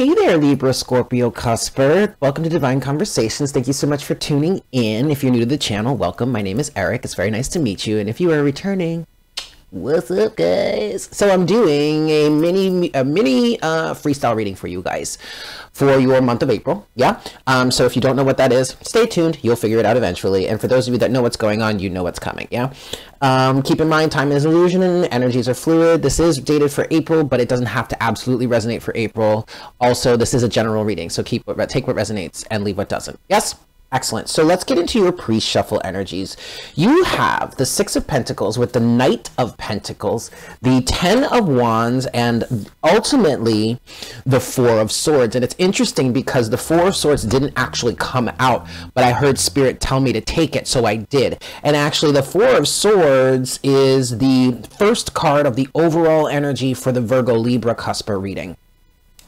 Hey there, Libra, Scorpio, cusper. Welcome to Divine Conversations. Thank you so much for tuning in. If you're new to the channel, welcome. My name is Eric. It's very nice to meet you. And if you are returning, what's up, guys? So I'm doing a mini freestyle reading for you guys for your month of April. Yeah. So if you don't know what that is, stay tuned. You'll figure it out eventually. And for those of you that know what's going on, you know what's coming. Yeah. Keep in mind, time is an illusion and energies are fluid. This is dated for April, but it doesn't have to absolutely resonate for April. Also, this is a general reading, so take what resonates and leave what doesn't. Yes. Excellent. So let's get into your pre-shuffle energies. You have the Six of Pentacles with the Knight of Pentacles, the Ten of Wands, and ultimately the Four of Swords. And it's interesting because the Four of Swords didn't actually come out, but I heard Spirit tell me to take it, so I did. And actually, the Four of Swords is the first card of the overall energy for the Virgo, Libra, cusper reading.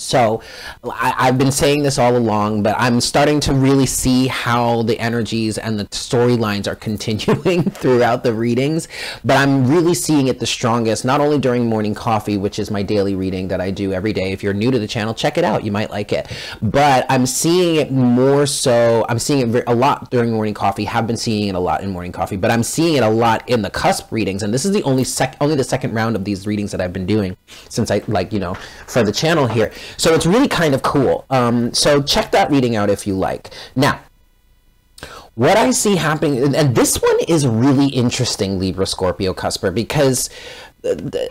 So I've been saying this all along, but I'm starting to really see how the energies and the storylines are continuing throughout the readings. But I'm really seeing it the strongest, not only during morning coffee, which is my daily reading that I do every day. If you're new to the channel, check it out. You might like it. But I'm seeing it more so. I'm seeing it a lot during morning coffee. Have been seeing it a lot in morning coffee, but I'm seeing it a lot in the cusp readings. And this is the only the second round of these readings that I've been doing since I, like, you know, for the channel here. So it's really kind of cool. So check that reading out if you like. Now, what I see happening, and this one is really interesting, Libra, Scorpio, cusper, because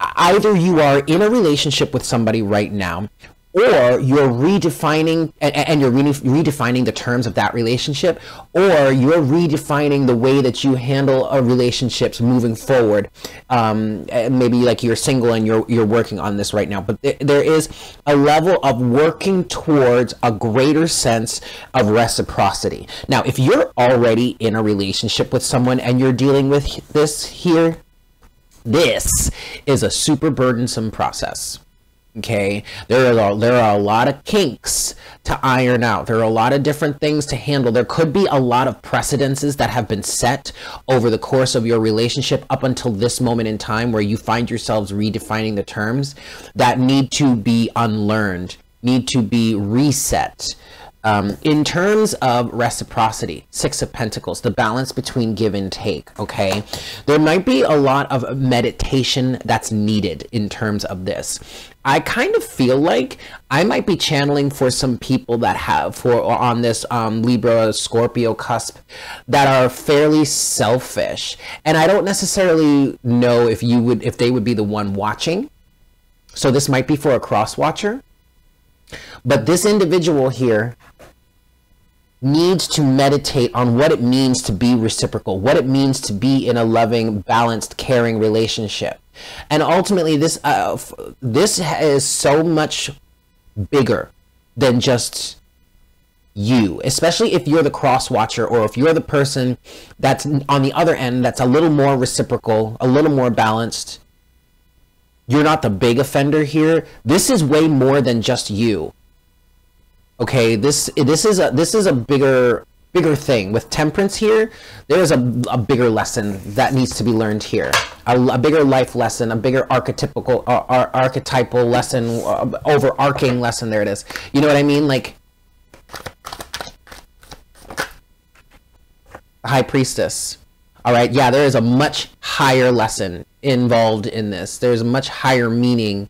either you are in a relationship with somebody right now, or you're redefining, and you're redefining the terms of that relationship, or you're redefining the way that you handle relationships moving forward. Maybe like you're single and you're working on this right now, but there is a level of working towards a greater sense of reciprocity. Now, if you're already in a relationship with someone and you're dealing with this here, this is a super burdensome process. Okay, there are a lot of kinks to iron out. There are a lot of different things to handle. There could be a lot of precedences that have been set over the course of your relationship up until this moment in time where you find yourselves redefining the terms that need to be unlearned, need to be reset. In terms of reciprocity, Six of Pentacles, the balance between give and take, okay? There might be a lot of meditation that's needed in terms of this. I kind of feel like I might be channeling for some people that have, on this Libra, Scorpio cusp, that are fairly selfish. And I don't necessarily know if they would be the one watching. So this might be for a cross-watcher. But this individual here needs to meditate on what it means to be reciprocal, what it means to be in a loving, balanced, caring relationship. And ultimately, this is so much bigger than just you, especially if you're the cross watcher, or if you're the person that's on the other end that's a little more reciprocal, a little more balanced. You're not the big offender here. This is way more than just you. Okay, this is a bigger thing. With Temperance here, there is a bigger lesson that needs to be learned here. A bigger life lesson, a bigger archetypal lesson, overarching lesson. There it is. You know what I mean? Like High Priestess. All right, yeah, there is a much higher lesson involved in this. There's a much higher meaning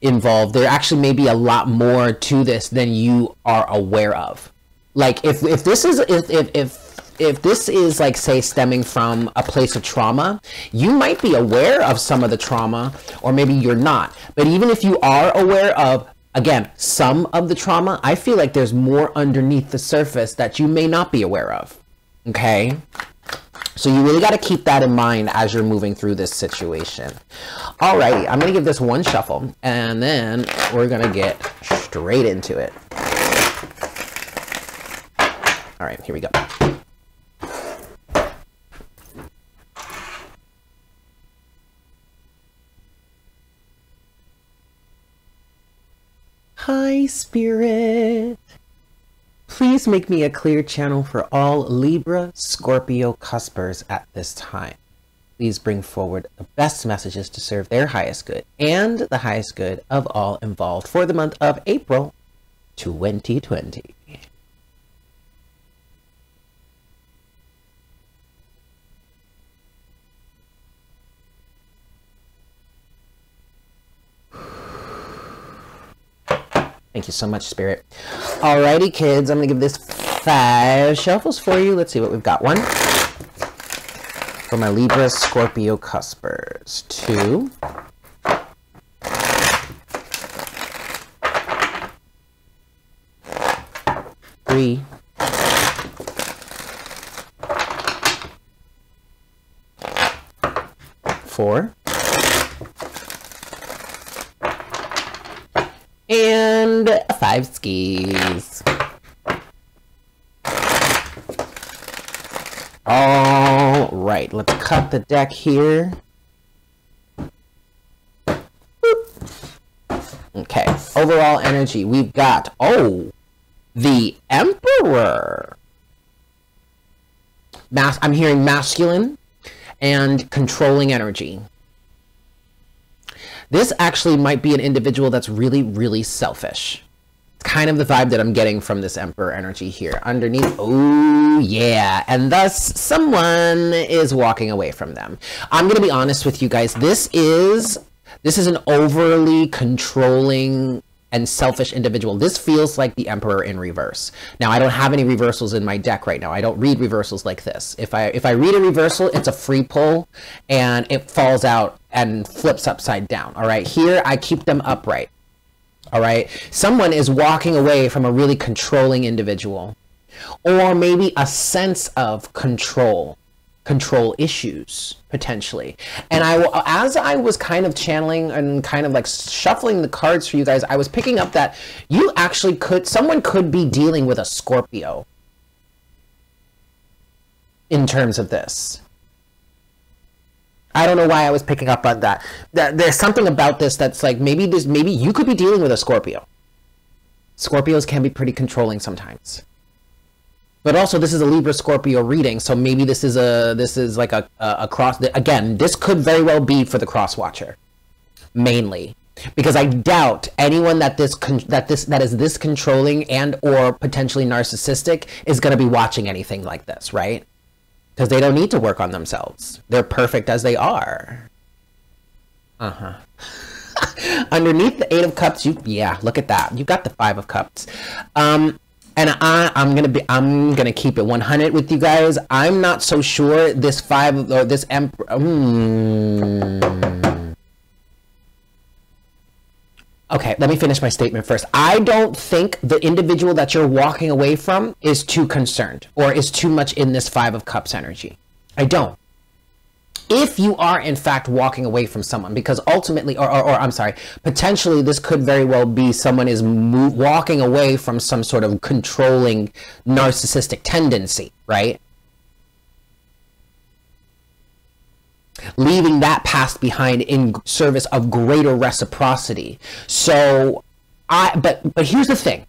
involved. There actually may be a lot more to this than you are aware of. Like if this is, like, say, stemming from a place of trauma, you might be aware of some of the trauma, or maybe you're not. But even if you are aware of, again, some of the trauma, I feel like there's more underneath the surface that you may not be aware of. Okay? So you really got to keep that in mind as you're moving through this situation. All right, I'm going to give this one shuffle, and then we're going to get straight into it. All right, here we go. Hi, Spirit. Please make me a clear channel for all Libra, Scorpio, cuspers at this time. Please bring forward the best messages to serve their highest good and the highest good of all involved for the month of April 2020. Thank you so much, Spirit. Alrighty, kids. I'm going to give this 5 shuffles for you. Let's see what we've got. 1 for my Libra, Scorpio cuspers. 2. Three. 4. And 5 skis. All right, let's cut the deck here. Boop. Okay, overall energy, we've got, oh, the Emperor. I'm hearing masculine and controlling energy. This actually might be an individual that's really, really selfish. It's kind of the vibe that I'm getting from this Emperor energy here. Underneath, oh yeah. And thus, someone is walking away from them. I'm going to be honest with you guys. This is an overly controlling and selfish individual. This feels like the Emperor in reverse. Now, I don't have any reversals in my deck right now. I don't read reversals like this. If I read a reversal, it's a free pull, and it falls out and flips upside down. All right, here I keep them upright. All right, someone is walking away from a really controlling individual, or maybe a sense of control issues potentially. And as I was kind of channeling and kind of like shuffling the cards for you guys, I was picking up that you actually someone could be dealing with a Scorpio in terms of this. I don't know why I was picking up on that. There's something about this that's like, maybe you could be dealing with a Scorpio. Scorpios can be pretty controlling sometimes. But also, this is a Libra Scorpio reading, so maybe this is like a cross. Again, this could very well be for the cross watcher, mainly, because I doubt anyone that is this controlling and or potentially narcissistic is going to be watching anything like this, right? Because they don't need to work on themselves. They're perfect as they are. Underneath the 8 of Cups, yeah, look at that. You got the 5 of Cups. And I'm gonna keep it 100 with you guys. I'm not so sure this 5 or this Emperor. Okay, let me finish my statement first. I don't think the individual that you're walking away from is too concerned or is too much in this 5 of Cups energy. I don't. If you are, in fact, walking away from someone, because ultimately, potentially this could very well be someone is walking away from some sort of controlling narcissistic tendency, right? Leaving that past behind in service of greater reciprocity. So, but here's the thing.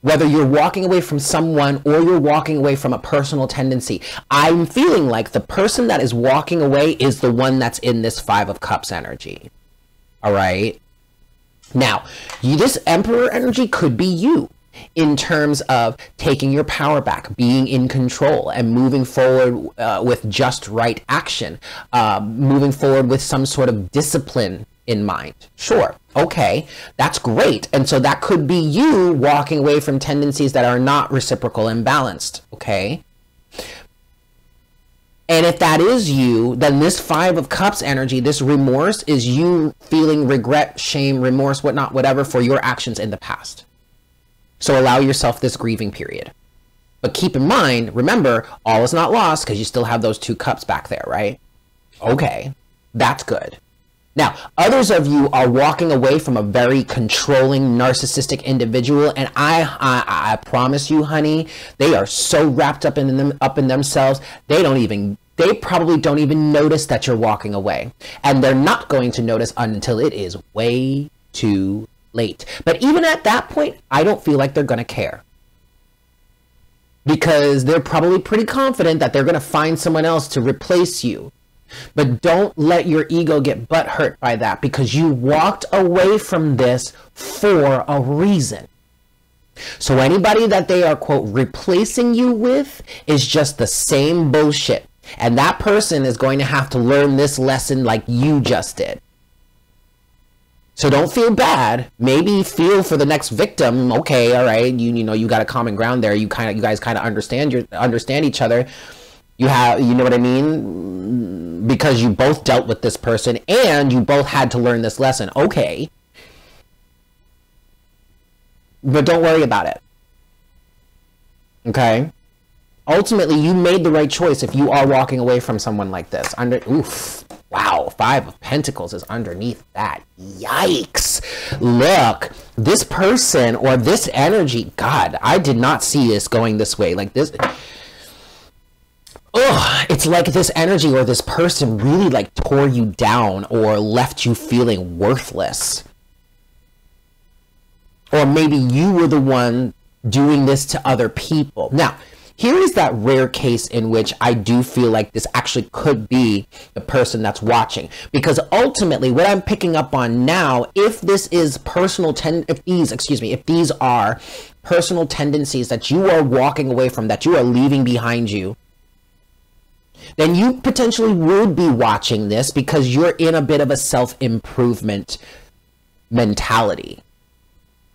Whether you're walking away from someone or you're walking away from a personal tendency, I'm feeling like the person that is walking away is the one that's in this 5 of Cups energy. All right? Now, this Emperor energy could be you in terms of taking your power back, being in control, and moving forward with just right action, moving forward with some sort of discipline in mind. Sure. Okay. That's great. And so that could be you walking away from tendencies that are not reciprocal and balanced. Okay. And if that is you, then this 5 of Cups energy, this remorse, is you feeling regret, shame, remorse, whatnot, whatever, for your actions in the past. So allow yourself this grieving period. But keep in mind, remember, all is not lost because you still have those 2 cups back there, right? Okay. That's good. Now, others of you are walking away from a very controlling, narcissistic individual, and I promise you, honey, they are so wrapped up in themselves, they probably don't even notice that you're walking away, and they're not going to notice until it is way too late. But even at that point, I don't feel like they're going to care. Because they're probably pretty confident that they're going to find someone else to replace you. But don't let your ego get butthurt by that, because you walked away from this for a reason. So anybody that they are, quote, replacing you with is just the same bullshit. And that person is going to have to learn this lesson like you just did. So don't feel bad. Maybe feel for the next victim. Okay, all right. You know, you got a common ground there. You guys kind of understand each other. You know what I mean? Because you both dealt with this person and you both had to learn this lesson. Okay. But don't worry about it. Okay? Ultimately, you made the right choice if you are walking away from someone like this. Oof. Wow, 5 of Pentacles is underneath that. Yikes. Look, this person or this energy, God, I did not see this going this way. Like this, ugh, it's like this energy or this person really like tore you down or left you feeling worthless. Or maybe you were the one doing this to other people. Now, here is that rare case in which I do feel like this actually could be the person that's watching. Because ultimately, what I'm picking up on now, if this is if these are personal tendencies that you are walking away from, that you are leaving behind you, then you potentially would be watching this because you're in a bit of a self-improvement mentality.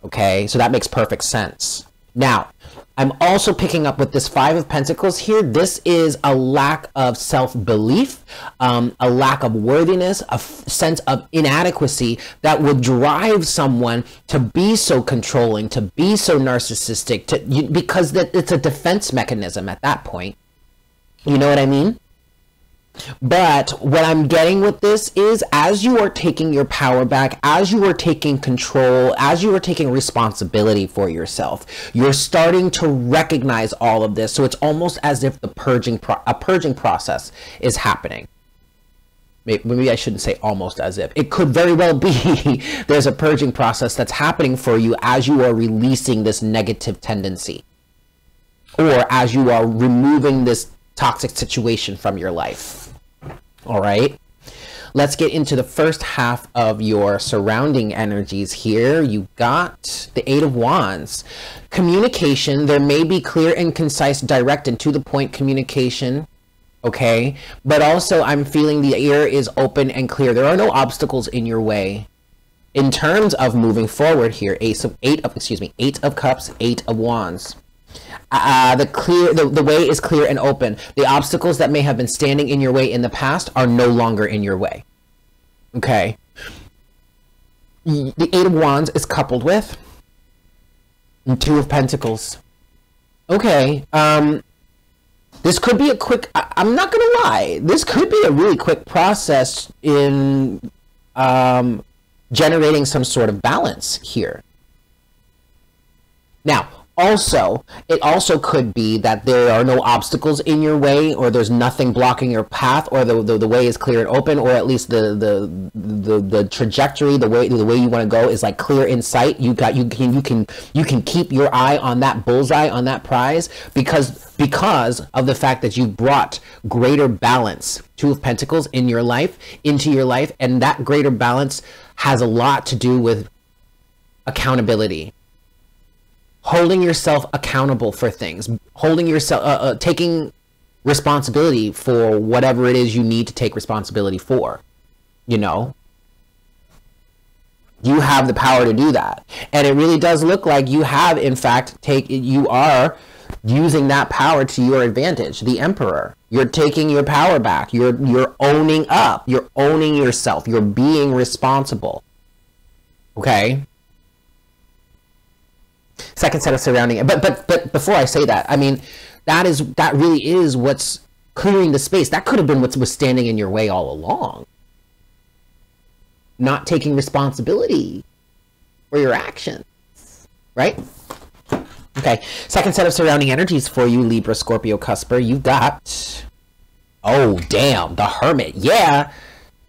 Okay, so that makes perfect sense. Now, I'm also picking up with this 5 of Pentacles here. This is a lack of self-belief, a lack of worthiness, a sense of inadequacy that would drive someone to be so controlling, to be so narcissistic, because it's a defense mechanism at that point. You know what I mean? But what I'm getting with this is, as you are taking your power back, as you are taking control, as you are taking responsibility for yourself, you're starting to recognize all of this. So it's almost as if the purging process is happening. Maybe I shouldn't say almost as if. It could very well be there's a purging process that's happening for you as you are releasing this negative tendency, or as you are removing this toxic situation from your life. All right, let's get into the first half of your surrounding energies here. You got the 8 of Wands. Communication, there may be clear and concise, direct and to the point communication, okay? But also I'm feeling the ear is open and clear. There are no obstacles in your way in terms of moving forward here. Eight of Cups, 8 of Wands. The way is clear and open. The obstacles that may have been standing in your way in the past are no longer in your way. Okay. The 8 of Wands is coupled with 2 of Pentacles. Okay. This could be a quick, I'm not going to lie, this could be a really quick process in generating some sort of balance here. Now, also, it also could be that there are no obstacles in your way, or there's nothing blocking your path, or the way is clear and open, or at least the trajectory, the way you want to go is like clear in sight. You can keep your eye on that bullseye, on that prize, because of the fact that you brought greater balance, 2 of Pentacles, in your life, into your life, and that greater balance has a lot to do with accountability. Holding yourself accountable for things, holding yourself, taking responsibility for whatever it is you need to take responsibility for, you know? You have the power to do that. And it really does look like you have, in fact, you are using that power to your advantage, the Emperor. You're taking your power back. You're owning up. You're owning yourself. You're being responsible. Okay? Second set of surrounding, but before I say that, I mean, that really is what's clearing the space. That could have been what was standing in your way all along. Not taking responsibility for your actions, right? Okay, second set of surrounding energies for you, Libra, Scorpio, Cusper. You got, oh damn, the Hermit. Yeah.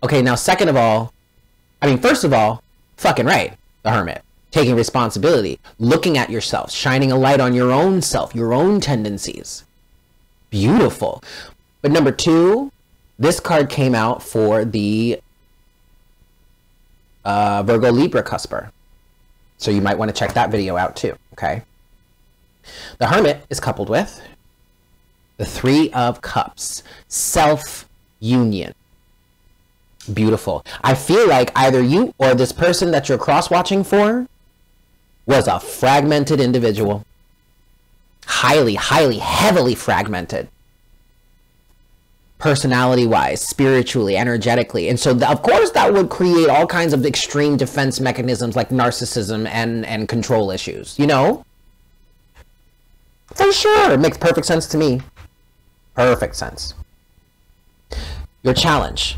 Okay, now first of all, fucking right, the Hermit. Taking responsibility, looking at yourself, shining a light on your own self, your own tendencies. Beautiful. But number two, this card came out for the Virgo, Libra, Cusper. So you might want to check that video out too, okay? The Hermit is coupled with the Three of Cups, self-union. Beautiful. I feel like either you or this person that you're cross-watching for was a fragmented individual. Highly, highly, heavily fragmented. Personality-wise, spiritually, energetically. And so, of course, that would create all kinds of extreme defense mechanisms like narcissism and control issues, you know? For sure. It makes perfect sense to me. Perfect sense. Your challenge.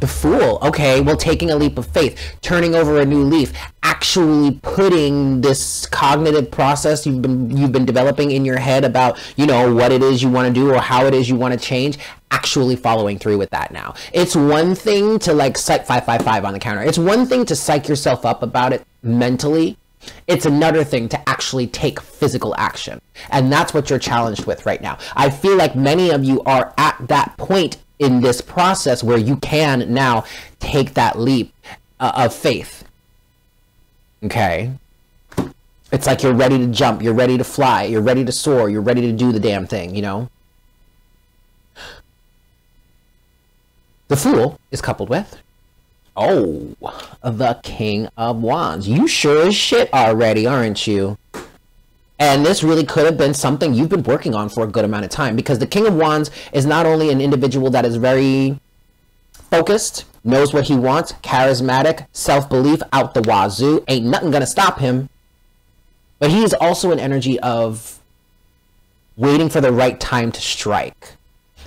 The Fool. Okay, well, taking a leap of faith, turning over a new leaf, actually putting this cognitive process you've been developing in your head about, you know, what it is you want to do or how it is you want to change, actually following through with that now. It's one thing to like psych 555 on the counter. It's one thing to psych yourself up about it mentally. It's another thing to actually take physical action. And that's what you're challenged with right now. I feel like many of you are at that point in this process where you can now take that leap of faith. Okay? It's like you're ready to jump, you're ready to fly, you're ready to soar, you're ready to do the damn thing, you know? The Fool is coupled with, oh, the King of Wands. You sure as shit already, aren't you? And this really could have been something you've been working on for a good amount of time, because the King of Wands is not only an individual that is very focused, knows what he wants, charismatic, self-belief, out the wazoo, ain't nothing gonna stop him, but he is also an energy of waiting for the right time to strike.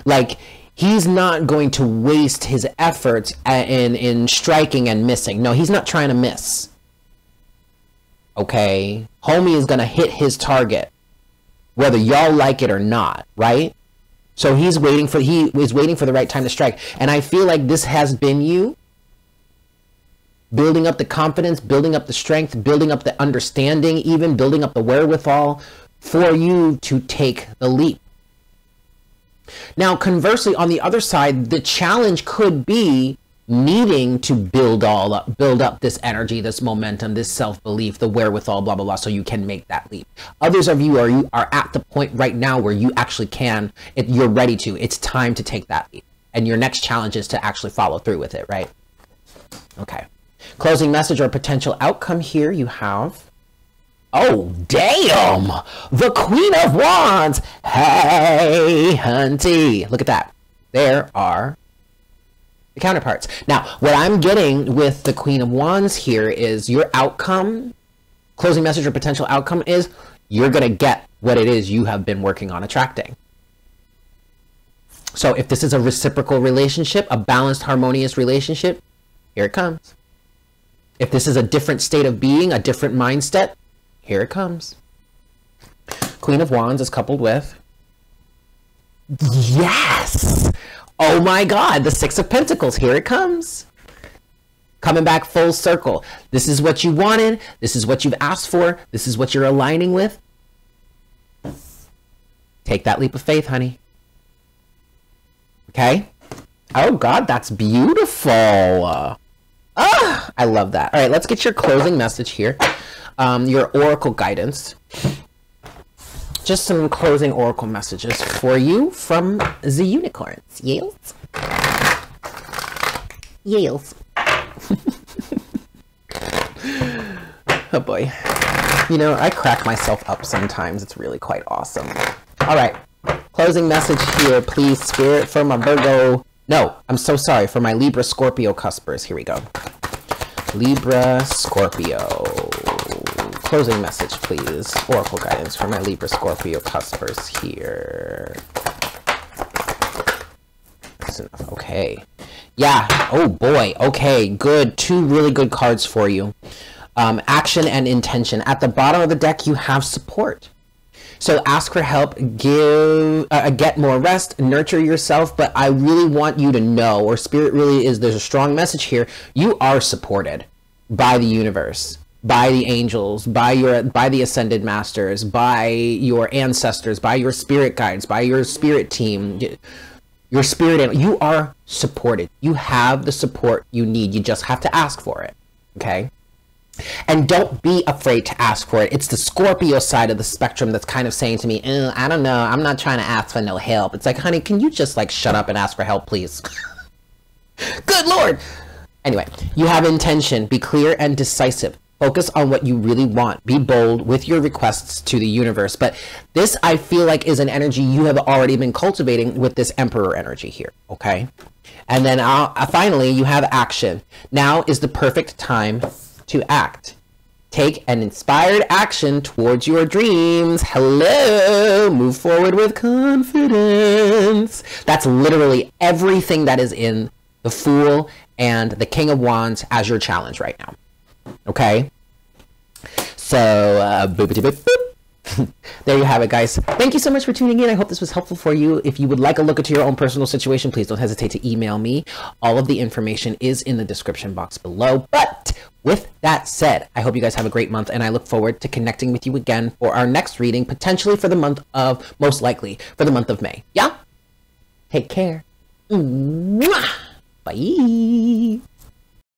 Like, he's not going to waste his efforts in striking and missing. No, he's not trying to miss. Okay, homie is going to hit his target, whether y'all like it or not, right? So he is waiting for the right time to strike. And I feel like this has been you building up the confidence, building up the strength, building up the understanding, even building up the wherewithal for you to take the leap. Now, conversely, on the other side, the challenge could be needing to build up this energy, this momentum, this self-belief, the wherewithal, blah, blah, blah, so you can make that leap. Others of you are at the point right now where you actually can, you're ready to, it's time to take that leap. And your next challenge is to actually follow through with it, right? Okay. Closing message or potential outcome here you have. Oh, damn! The Queen of Wands! Hey, hunty! Look at that. There are counterparts. Now, what I'm getting with the Queen of Wands here is your outcome, closing message or potential outcome is you're going to get what it is you have been working on attracting. So if this is a reciprocal relationship, a balanced, harmonious relationship, here it comes. If this is a different state of being, a different mindset, here it comes. Queen of Wands is coupled with, yes! Oh my God, the Six of Pentacles, here it comes. Coming back full circle. This is what you wanted. This is what you've asked for. This is what you're aligning with. Take that leap of faith, honey. Okay? Oh God, that's beautiful. Ah, I love that. All right, let's get your closing message here. Your oracle guidance. Just some closing oracle messages for you from the unicorns. Yales? Yales. Oh boy. You know, I crack myself up sometimes. It's really quite awesome. All right. Closing message here, please, Spirit, for my Virgo. No, I'm so sorry. For my Libra, Scorpio cuspers. Here we go. Libra, Scorpio. Closing message, please. Oracle guidance for my Libra, Scorpio cuspers here. That's enough. Okay. Yeah. Oh, boy. Okay. Good. Two really good cards for you. Action and intention. At the bottom of the deck, you have support. So ask for help, get more rest, nurture yourself, but I really want you to know, or Spirit really is, there's a strong message here, you are supported by the universe, by the angels, by the ascended masters, by your ancestors, by your spirit guides, by your spirit team, your spirit animal. You are supported. You have the support you need. You just have to ask for it. Okay? And don't be afraid to ask for it. It's the Scorpio side of the spectrum that's kind of saying to me, I don't know, I'm not trying to ask for no help. It's like, honey, can you just like shut up and ask for help, please? Good Lord. Anyway, you have intention. Be clear and decisive. Focus on what you really want. Be bold with your requests to the universe. But this, I feel like, is an energy you have already been cultivating with this Emperor energy here, okay? And then finally, you have action. Now is the perfect time to act. Take an inspired action towards your dreams. Hello! Move forward with confidence. That's literally everything that is in the Fool and the King of Wands as your challenge right now. Okay, so boop-a-dee-boop. There you have it, guys. Thank you so much for tuning in. I hope this was helpful for you. If you would like a look into your own personal situation, please don't hesitate to email me. All of the information is in the description box below. But with that said, I hope you guys have a great month, and I look forward to connecting with you again for our next reading, potentially for the month of, most likely, for the month of May. Yeah? Take care. Mwah! Bye!